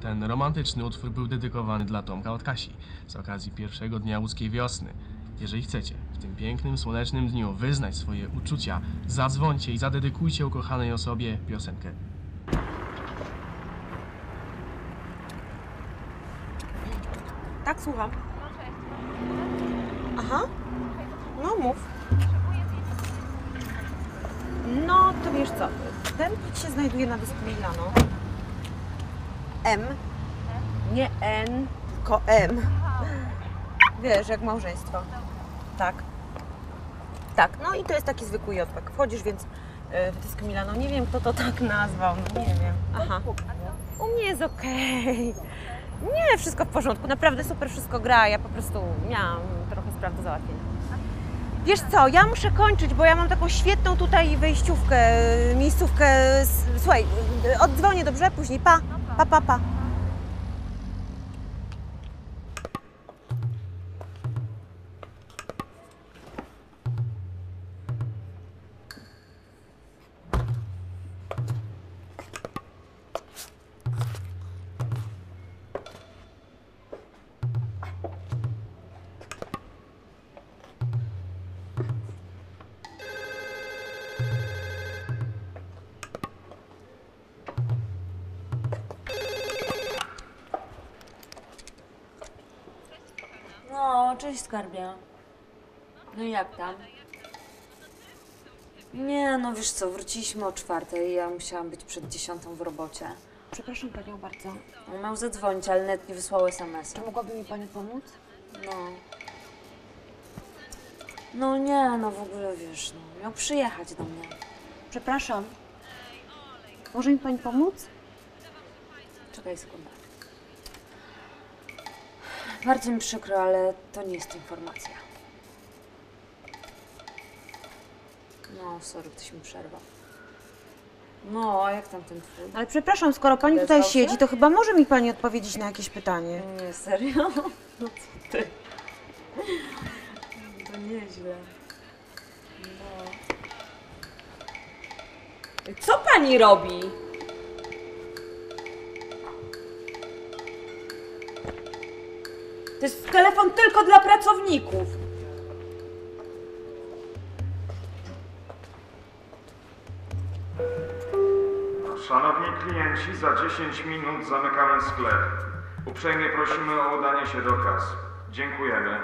Ten romantyczny utwór był dedykowany dla Tomka od Kasi z okazji pierwszego dnia łódzkiej wiosny. Jeżeli chcecie w tym pięknym, słonecznym dniu wyznać swoje uczucia, zadzwońcie i zadedykujcie ukochanej osobie piosenkę. Tak, słucham. Aha, no mów. No to wiesz co, ten plik się znajduje na dysku Milano. M, nie N, tylko M. Wiesz, jak małżeństwo. Tak. Tak, no i to jest taki zwykły JPEG. Wchodzisz więc w dysk Milano. Nie wiem, kto to tak nazwał, no nie wiem. Aha. U mnie jest okej. Nie, wszystko w porządku, naprawdę super wszystko gra, ja po prostu miałam trochę spraw do załatwienia. Wiesz co, ja muszę kończyć, bo ja mam taką świetną tutaj wejściówkę, miejscówkę. Słuchaj, oddzwonię, dobrze? Później, pa, pa, pa, pa. Cześć, skarbia. No jak tam? Nie, no wiesz co, wróciliśmy o 4:00, ja musiałam być przed 10:00 w robocie. Przepraszam panią bardzo. Miał zadzwonić, ale net nie wysłał SMS-a. Czy mogłaby mi pani pomóc? No. No nie, no w ogóle wiesz, no, miał przyjechać do mnie. Przepraszam. Może mi pani pomóc? Czekaj sekundę. Bardzo mi przykro, ale to nie jest informacja. No, sorry, ktoś mi przerwał. No, a jak tam ten twój? Ale przepraszam, skoro pani tutaj siedzi, to chyba może mi pani odpowiedzieć na jakieś pytanie. Nie, serio? No co ty? To nieźle. No. Co pani robi? To jest telefon tylko dla pracowników. Szanowni klienci, za 10 minut zamykamy sklep. Uprzejmie prosimy o udanie się do kas. Dziękujemy.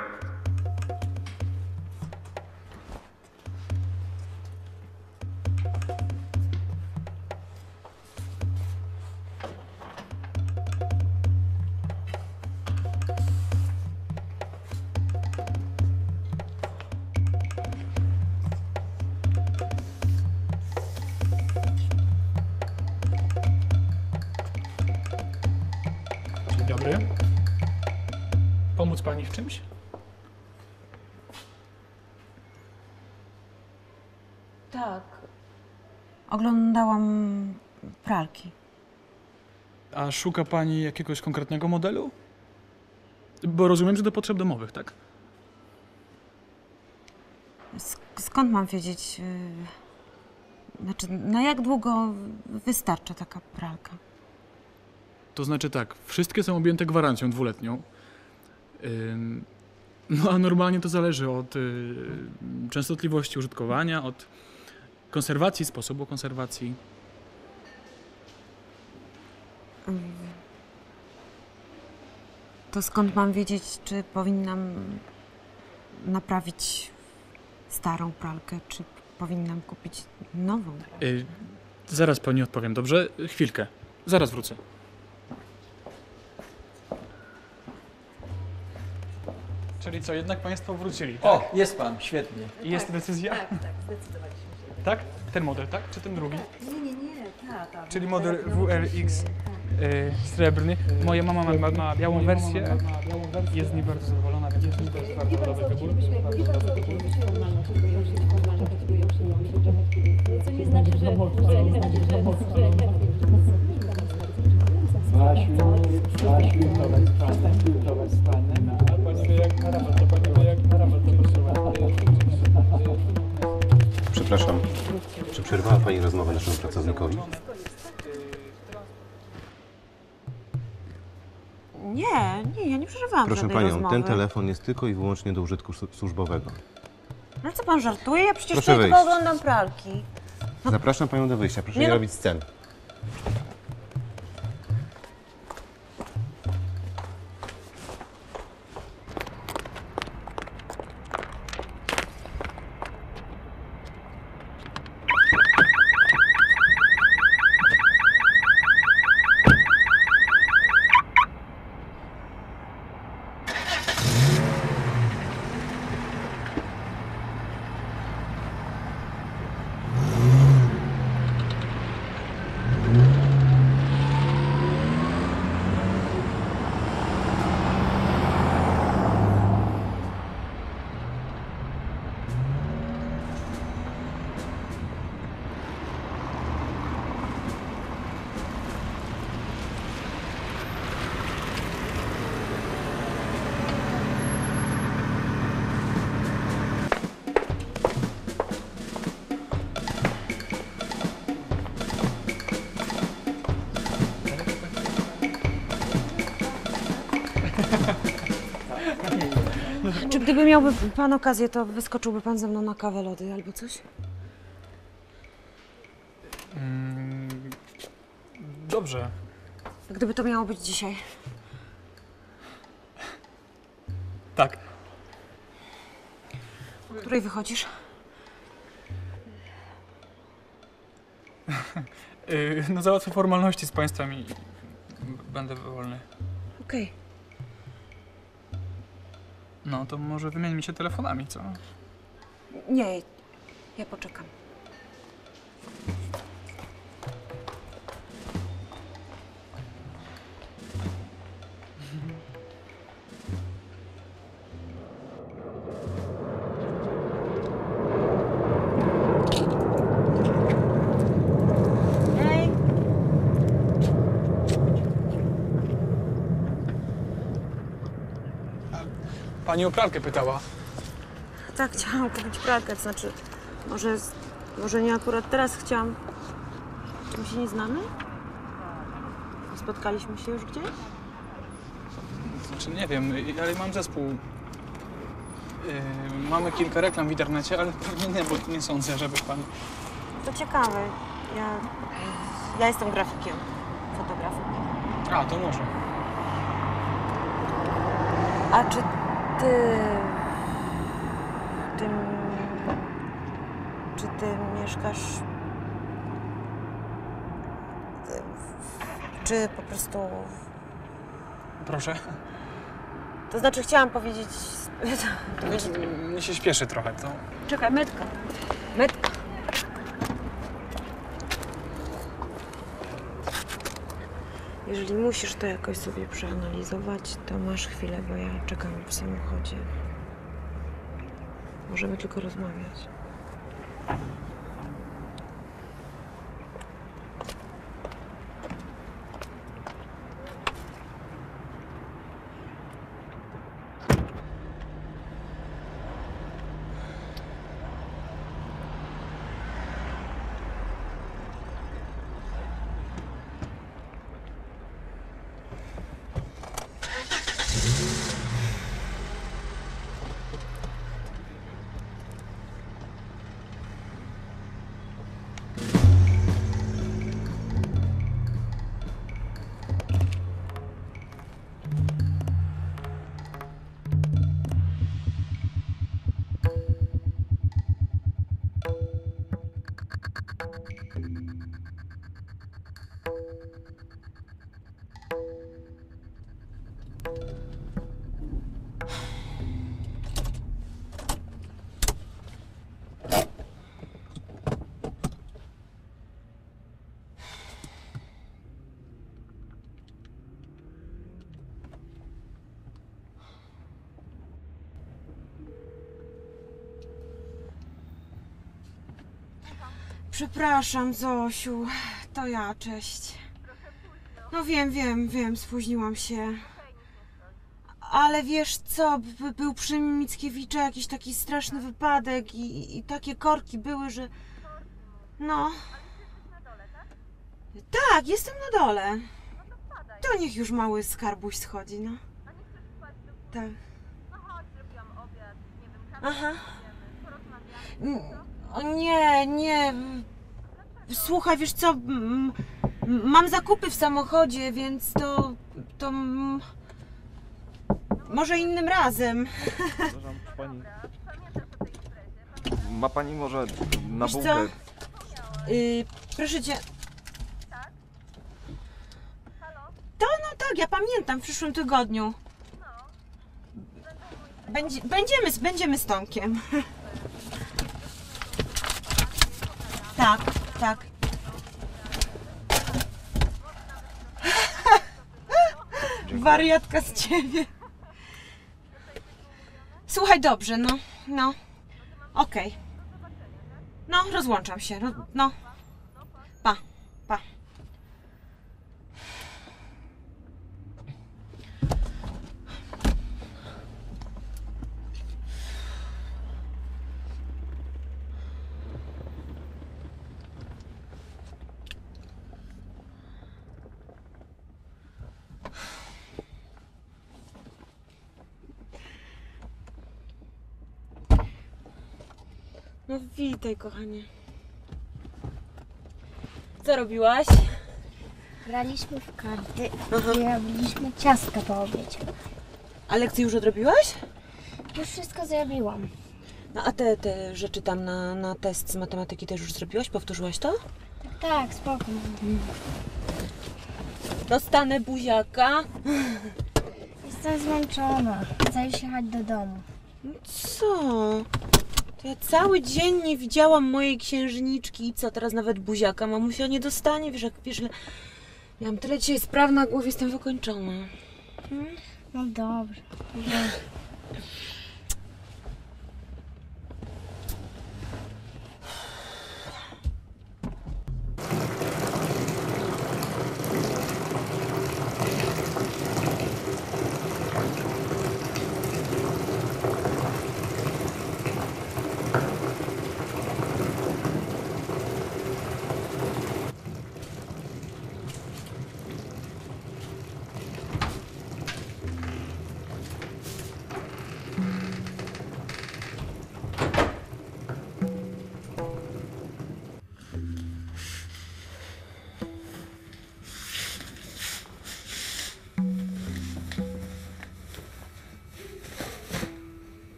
Pomóc pani w czymś? Tak. Oglądałam pralki. A szuka pani jakiegoś konkretnego modelu? Bo rozumiem, że do potrzeb domowych, tak? Skąd mam wiedzieć? Znaczy, na jak długo wystarcza taka pralka? To znaczy tak, wszystkie są objęte gwarancją 2-letnią. No a normalnie to zależy od częstotliwości użytkowania, od konserwacji, sposobu konserwacji. To skąd mam wiedzieć, czy powinnam naprawić starą pralkę, czy powinnam kupić nową? Zaraz pani odpowiem, dobrze? Chwilkę, zaraz wrócę. Czyli co, jednak państwo wrócili, tak? O, jest pan, świetnie. I jest decyzja? Tak, tak, zdecydowaliśmy się. Tak? Ten model, tak? Czy ten drugi? Nie, ta. Czyli model WRX srebrny. Moja mama ma białą wersję, jest z niej bardzo zadowolona, więc myślę, że to jest bardzo dobry wybór. Co nie znaczy, że... Przepraszam, czy przerwała pani rozmowę naszemu pracownikowi? Nie, nie, ja nie przeżywałam żadnej Proszę Panią, rozmowy. Ten telefon jest tylko i wyłącznie do użytku służbowego. No co Pan żartuje? Ja przecież tutaj tylko oglądam pralki. No. Zapraszam Panią do wyjścia, proszę nie robić scen. Czy gdyby miałby Pan okazję, to wyskoczyłby Pan ze mną na kawę, lody albo coś? Dobrze. Gdyby to miało być dzisiaj? Tak. O której wychodzisz? No załatwię formalności z Państwem i będę wolny. Okej. No, to może wymienimy się telefonami, co? Nie, ja poczekam. Pani o pralkę pytała. Tak, chciałam kupić pralkę, to znaczy, może nie akurat teraz chciałam. My się nie znamy? Spotkaliśmy się już gdzieś? Znaczy, nie wiem, ale mam zespół. Mamy kilka reklam w internecie, ale pewnie nie, bo nie sądzę, żeby pani... To ciekawe. Ja jestem grafikiem, fotografem. A, to może. A czy... Czy ty mieszkasz, czy po prostu... Proszę? To znaczy chciałam powiedzieć... Znaczy, mnie się śpieszy trochę, to... Czekaj, metka. Metka. Jeżeli musisz to jakoś sobie przeanalizować, to masz chwilę, bo ja czekam w samochodzie. Możemy tylko rozmawiać. Przepraszam, Zosiu, to ja, cześć. No wiem, spóźniłam się. Ale wiesz co, był przy Mickiewicza jakiś taki straszny wypadek i takie korki były, że... No... Tak, jestem na dole. to niech już mały Skarbuś schodzi, no. A nie chcesz spać do góry? Tak. No chodź, zrobiłam obiad, nie wiem, kawę. Aha. Porozmawiamy. O nie, nie. Słuchaj, wiesz co, mam zakupy w samochodzie, więc to może innym razem. Pani... Ma pani może na bułkę? Proszę cię. Tak? Halo? To no tak, ja pamiętam, w przyszłym tygodniu. Będziemy z Tomkiem. Tak, tak. Wariatka z ciebie. Słuchaj, dobrze, no. Okej. Okay. No, rozłączam się, no. Pa. No witaj, kochanie. Co robiłaś? Graliśmy w karty. Aha. I robiliśmy ciastka po obiedzie. A lekcje już odrobiłaś? Już wszystko zrobiłam. No a te rzeczy tam na test z matematyki też już zrobiłaś? Powtórzyłaś to? Tak, spoko. Dostanę buziaka. Jestem zmęczona. Chcę już jechać do domu. No co? To ja cały dzień nie widziałam mojej księżniczki i co, teraz nawet buziaka mamusia nie dostanie, wiesz, miałam tyle dzisiaj spraw na głowie, jestem wykończona. No dobrze.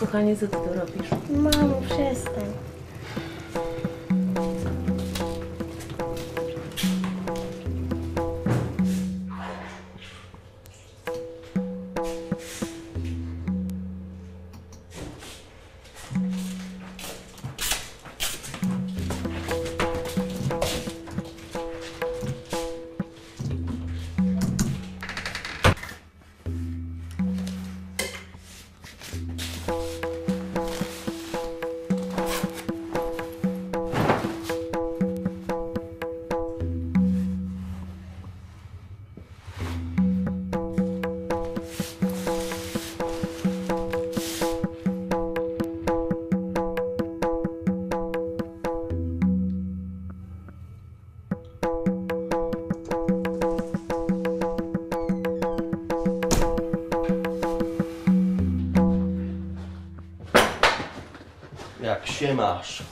Kochanie, co ty tu robisz? Mamo, przestań. Jak się masz,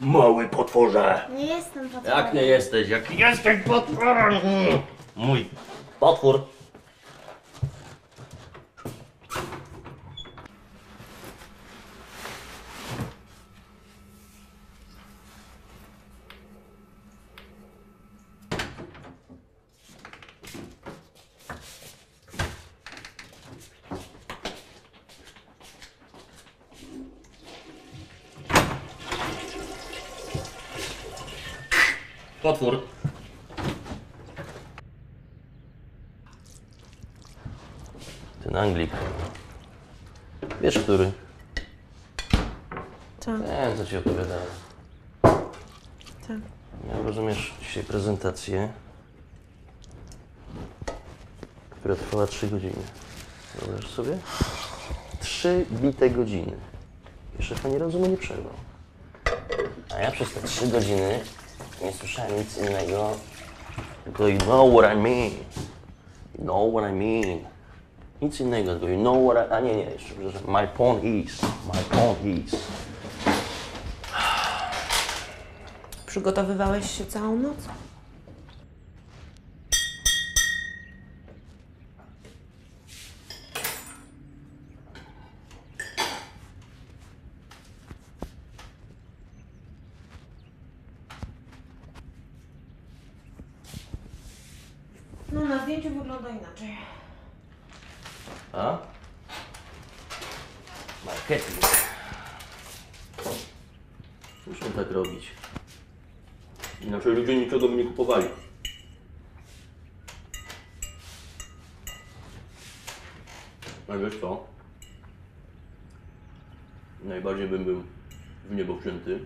mały potworze? Nie jestem potworem. Jak nie jesteś? Jak jesteś potworem? Mój potwór. Potwór. Ten Anglik. Wiesz, który? Tak. Ten, co ci opowiadałem. Tak. Ja rozumiesz dzisiaj prezentację, która trwała 3 godziny. Wyobraź sobie? 3 bite godziny. Jeszcze pani rozumu nie przerwał. A ja przez te 3 godziny nie słyszałem nic innego, tylko you know what I mean. You know what I mean. Nic innego, tylko you know what I... A nie, jeszcze, przepraszam. My point is. My point is. Przygotowywałeś się całą noc? No, na zdjęciu wygląda inaczej. A? Marketing. Muszę tak robić. Inaczej ludzie niczego by nie kupowali. A wiesz co? Najbardziej bym był w niebo wzięty.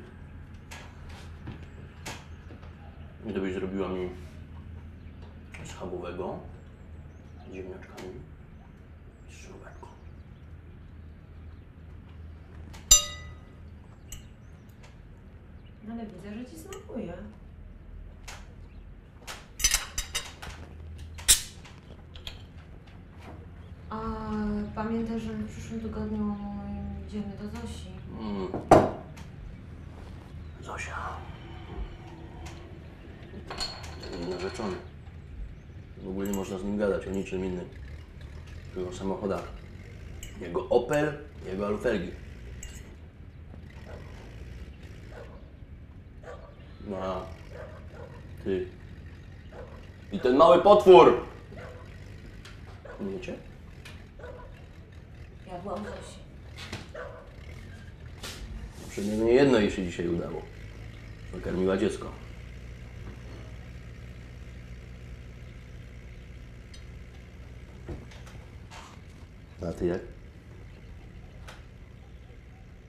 I to byś zrobiła mi schabowego z ziemniaczkami i z szroberką. Ale widzę, że ci smakuje. A pamiętaj, że w przyszłym tygodniu idziemy do Zosi. Zosia. Narzeczony. W ogóle nie można z nim gadać o niczym innym. Tylko o samochodach. Jego Opel, jego Alufelgi. No a ty. I ten mały potwór! Wiecie? Ja byłam Zosi. Przynajmniej nie jedno jej się dzisiaj udało. Nakarmiła dziecko. A ty jak?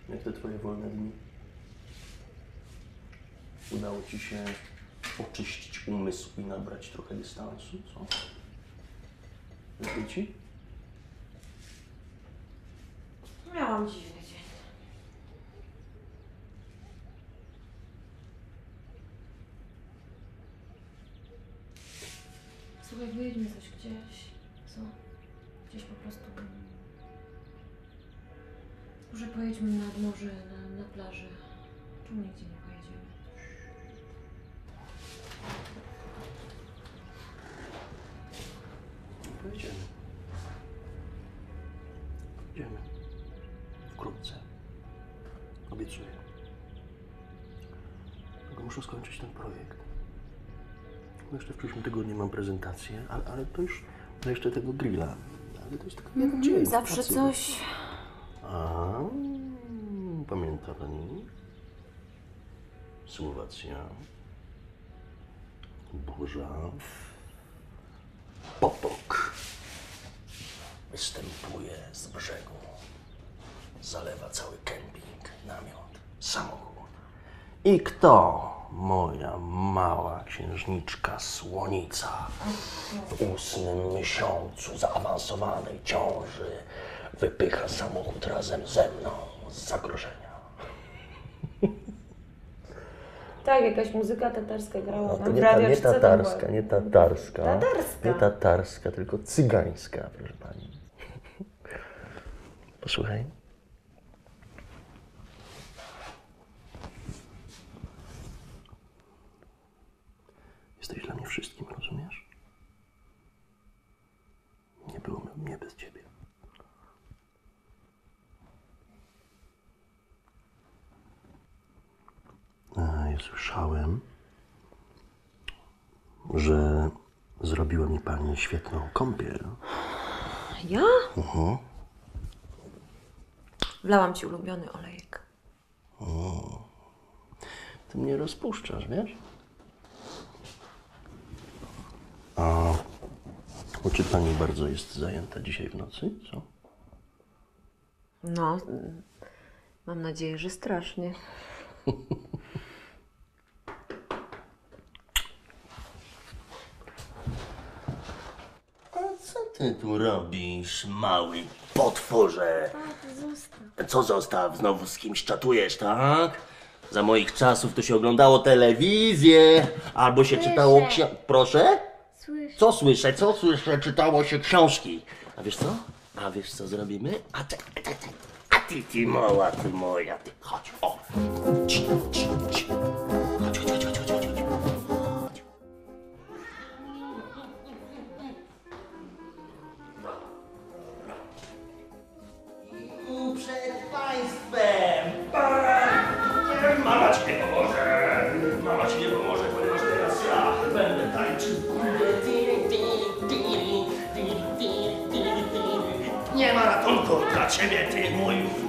Jak te twoje wolne dni? Udało ci się oczyścić umysł i nabrać trochę dystansu, co? Lepiej ci? Miałam dziwny dzień. Słuchaj, wyjedźmy coś gdzieś, co? Gdzieś po prostu... Może pojedźmy nad morze, na plażę. Tu nigdzie nie pojedziemy. Pojedziemy. Idziemy. Wkrótce. Obiecuję. Tylko muszę skończyć ten projekt. No jeszcze w przyszłym tygodniu mam prezentację, ale to już... No jeszcze tego grilla. Ale to jest taka dzień. Zawsze coś... A, pamięta pani? Słowacja, burza, potok występuje z brzegu, zalewa cały kemping, namiot, samochód. I kto? Moja mała księżniczka Słonica w 8. miesiącu zaawansowanej ciąży wypycha samochód razem ze mną z zagrożenia. Tak, jakaś muzyka tatarska grała. No, to nie, radio, nie tatarska, nie tatarska. Tatarska. Nie tatarska, tylko cygańska, proszę pani. Posłuchaj. Jesteś dla mnie wszystkim, rozumiesz? bez ciebie. Ja słyszałem, że zrobiła mi pani świetną kąpiel. Ja? Mhm. Wlałam ci ulubiony olejek. O. Ty mnie rozpuszczasz, wiesz? A czy pani bardzo jest zajęta dzisiaj w nocy, co? No, mam nadzieję, że strasznie. A co ty tu robisz, mały potworze? Zostaw. Co zostaw? Znowu z kimś czatujesz, tak? Za moich czasów to się oglądało telewizję, albo się czytało Proszę? Słyszę. Co słyszę? Co słyszę? Czytało się książki. A wiesz co? A wiesz co zrobimy? A ty mała, ty moja, ty chodź, o! Chodź. I przed państwem! Mama ci nie pomoże! Mama ci nie pomoże, ponieważ teraz ja będę tańczył. Nie ma ratunku dla ciebie, ty mój